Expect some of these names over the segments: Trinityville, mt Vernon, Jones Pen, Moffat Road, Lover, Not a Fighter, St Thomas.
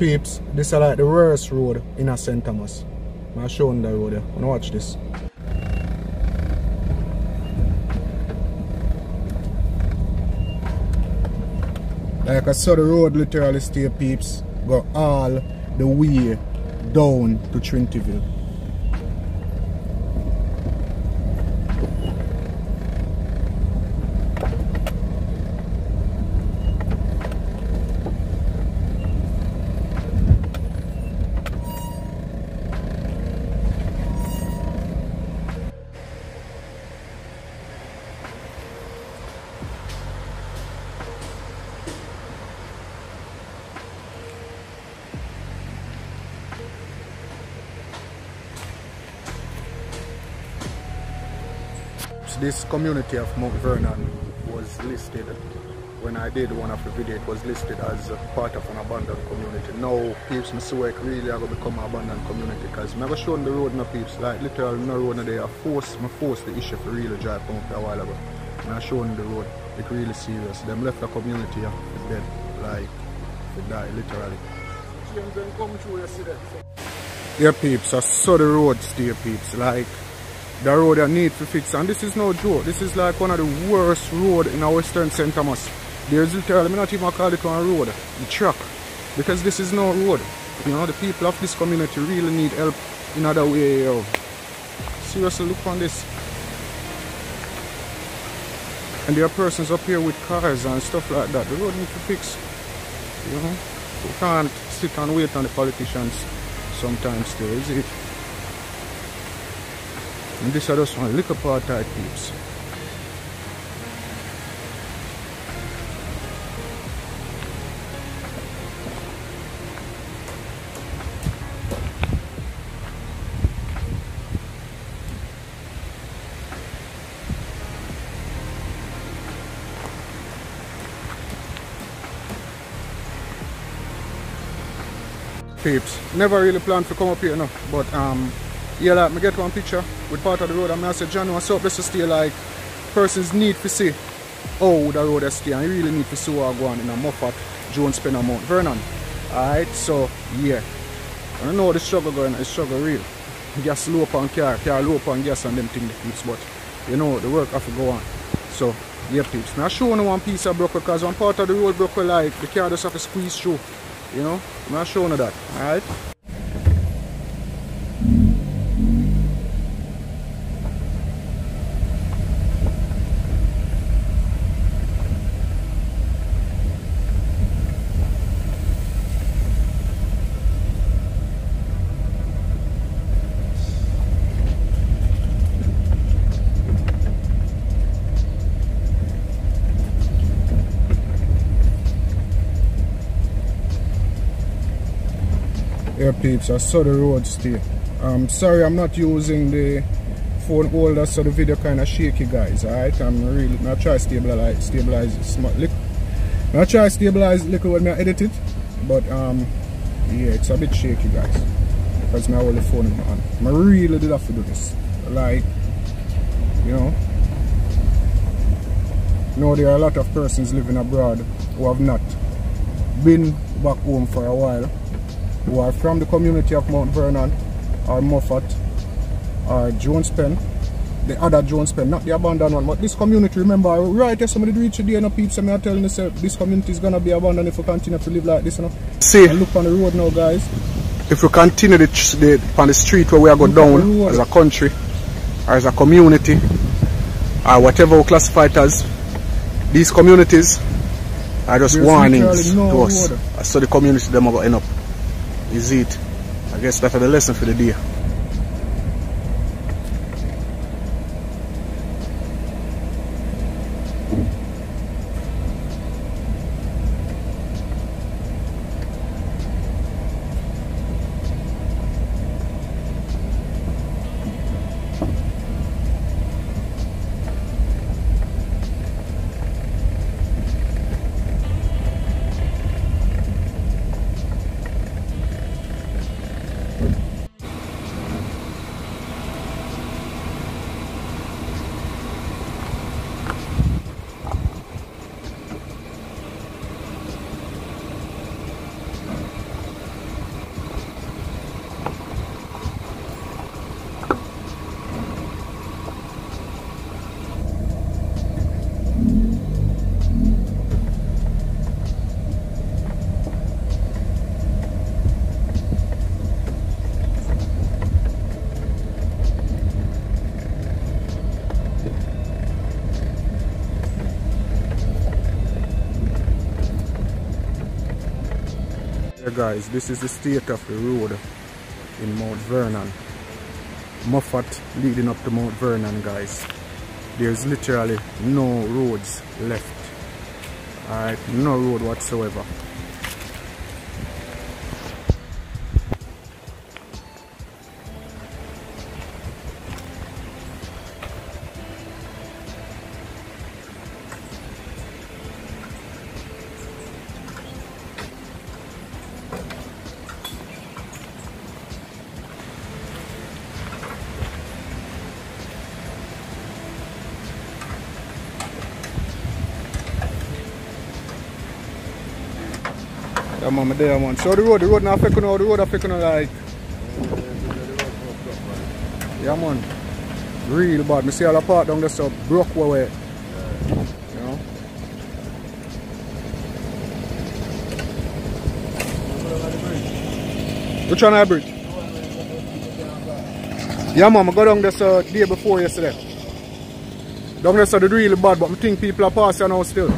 peeps, this is like the worst road in St Thomas. I'll show you the road here. Wanna watch this? Like I saw, the road literally still, peeps, go all the way down to Trinityville. This community of Mt Vernon was listed, when I did one of the videos, it was listed as a part of an abandoned community. Now, peeps, my work really have become an abandoned community because I've shown the road, no peeps, like literally no road no there. I forced the issue for really drive down a while ago. And I've shown the road, it's really serious. Them left the community here, they're dead, like, they die, literally. Yeah, peeps, I saw the road still, peeps, like, the road I need to fix, and this is no joke. This is like one of the worst road in our western St. Thomas. There's literally, I'm not even call it one road, the track, because this is no road. You know, the people of this community really need help in other way. Yo. Seriously, look on this. And there are persons up here with cars and stuff like that. The road needs to fix. You know, we can't sit and wait on the politicians sometimes. There is it. And this I just want to lick apart tight peeps. Peeps, never really planned to come up here, no, but yeah, like, I get one picture with part of the road and I said, John, what's up? This is still like, persons need to see how the road is still, and you really need to see what go on in a Moffat, Jones Pen and Mt Vernon. Alright, so, yeah. I don't know the struggle going, it's struggle real. Gas low on car low on gas and them things, but, you know, the work have to go on. So, yeah, peeps. Now, I show you one piece of broke because one part of the road broke like, the car just have to squeeze through, you know? I'm not showing you that, alright? Yeah, peeps, I saw the road still. Sorry I'm not using the phone holder, so the video kind of shaky, guys. Alright, I'm really now try stabilize smart lick. Now try stabilize little when I edit it, but yeah, it's a bit shaky, guys, because my whole phone in my hand. I really did have to do this, like, you know. No, there are a lot of persons living abroad who have not been back home for a while, who are from the community of Mt Vernon or Moffat or Jones Pen, the other Jones Pen, not the abandoned one, but this community. Remember, right, if somebody reach today, you know, peeps, and me are telling yourself this community is gonna be abandoned if we continue to live like this, you know. See, and look on the road now, guys. If we continue on the street where we are going down as a country or as a community or whatever we classify it as, these communities are just warnings to us. So the community them are gonna end up. Is it? I guess that's the lesson for the day. Here guys, this is the state of the road in Mt Vernon. Moffat leading up to Mt Vernon, guys. There's literally no roads left. Alright, no road whatsoever. There, man. So the road now affecting all, the road affecting like. Yeah, man. Real bad. Me see all the part down there so broke away. You know? Which one I bridge? Yeah, man. I go down there so day before yesterday. Down there so the real bad, but I think people are passing now still.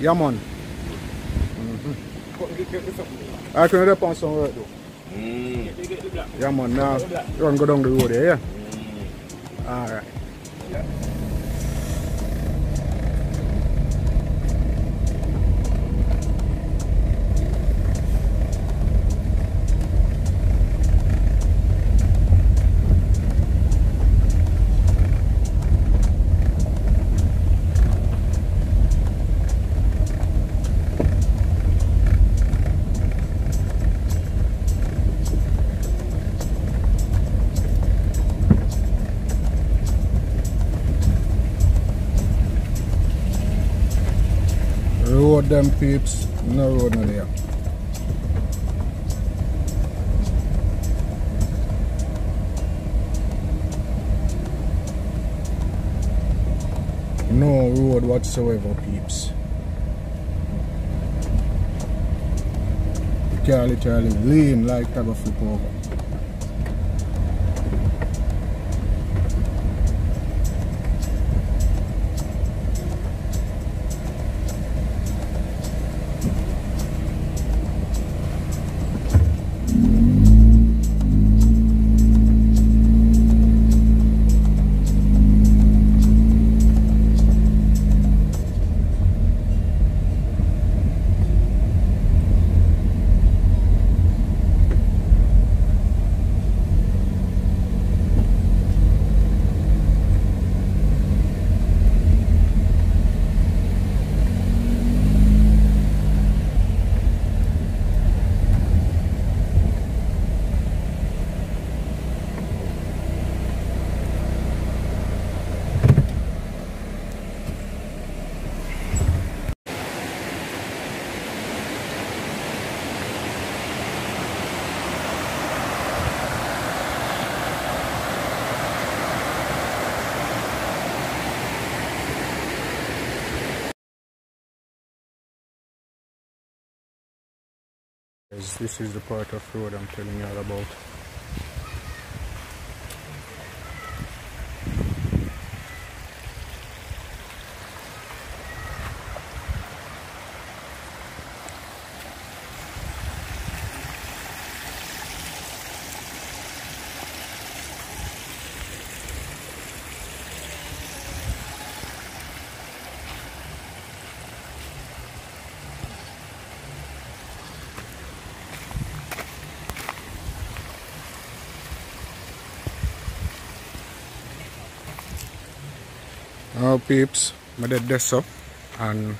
Yeah, man. I can help on some work though. Yeah man, now you want to go down the road there, yeah? Alright. Yeah. Road them peeps, no road in here. No road whatsoever, peeps. You can't literally lean like that of flip over. This is the part of the road I'm telling you all about. Now peeps, I did this up and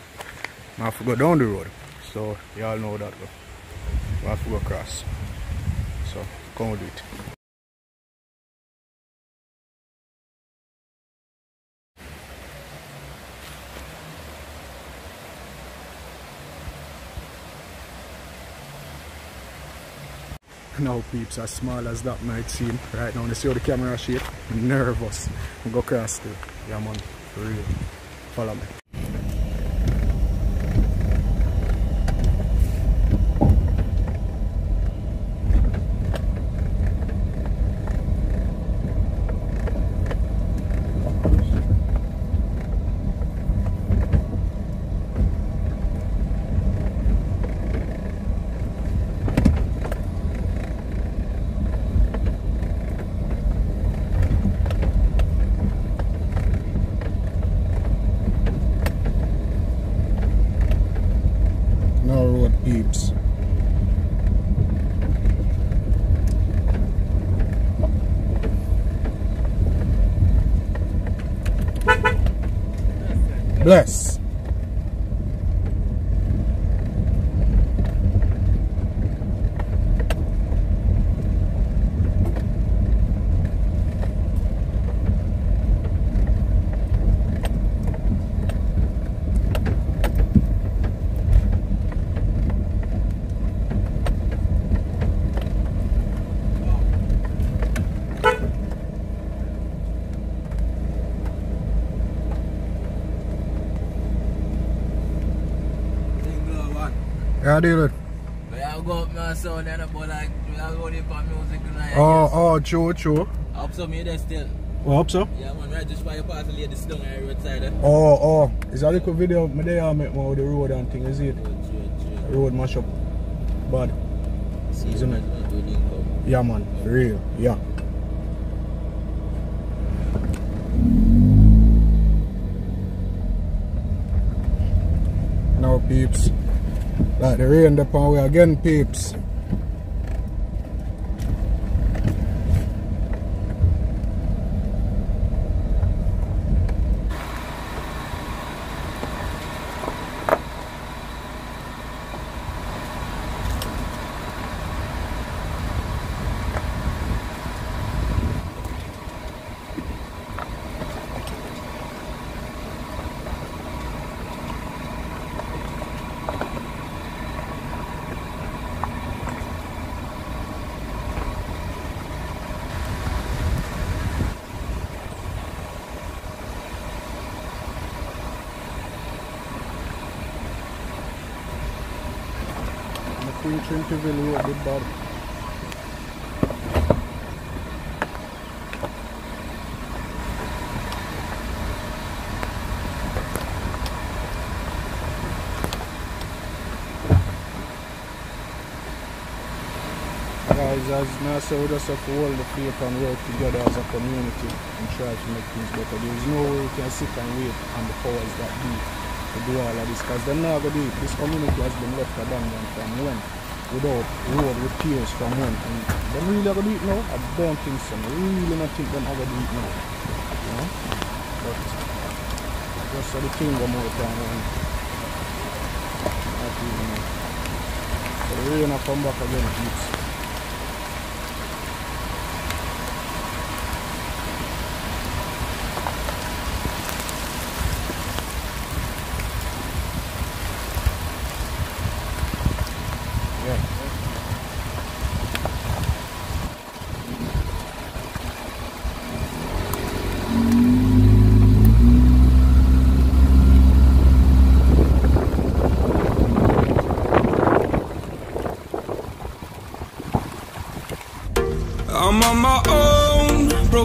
I have to go down the road, so y'all know that though. I have to go across, so come with it. Now peeps, as small as that might seem, right now you see how the camera shake, I'm nervous, I go across too, yeah man. For real. Follow me. leaves. Bless. Yeah, deal it. But I go up now, so then about like, I go there for music tonight. Oh, true, true. I hope so, me there still. Oh, hope so? Yeah, man, right, just by your party, lay this down on the roadside. Eh? Oh, is that a little video me there I make with the road and thing, is it? True. Road mashup. Bad. See, isn't it? Yeah, man, for real, yeah. Now, peeps. Like the rain up on we again, peeps. Trinityville road, good bad. Guys, as now so we just have to hold the faith and work together as a community and try to make things better. There is no way we can sit and wait on the powers that be to do all of this, because they're not going to do it. This community has been left abandoned from when? Without road with tears from one thing. They really have to do it now? I don't think so. I really don't think they have to do it now. You know? But just so the kingdom out and not even now. So the rain will come back again, kids.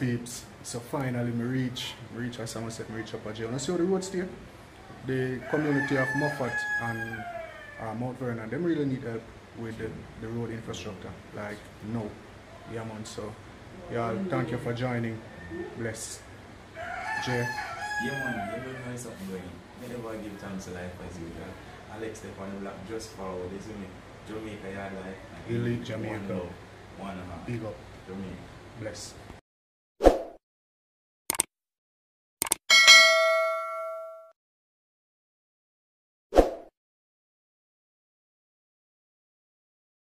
Peeps, so finally me reach as someone said, me reach up a jail. And see how the roads there? The community of Moffat and Mt Vernon, them really need help with the road infrastructure. Like, no. Yeah, man. So, yeah, thank you for joining. Bless. Jay. Yeah, man, you know something going. I never give thanks to life as usual. Alex, the on the block just forward, isn't it? Jamaica, yeah, life. You leave Jamaica. One and a half. Big up. Jamaica. Bless.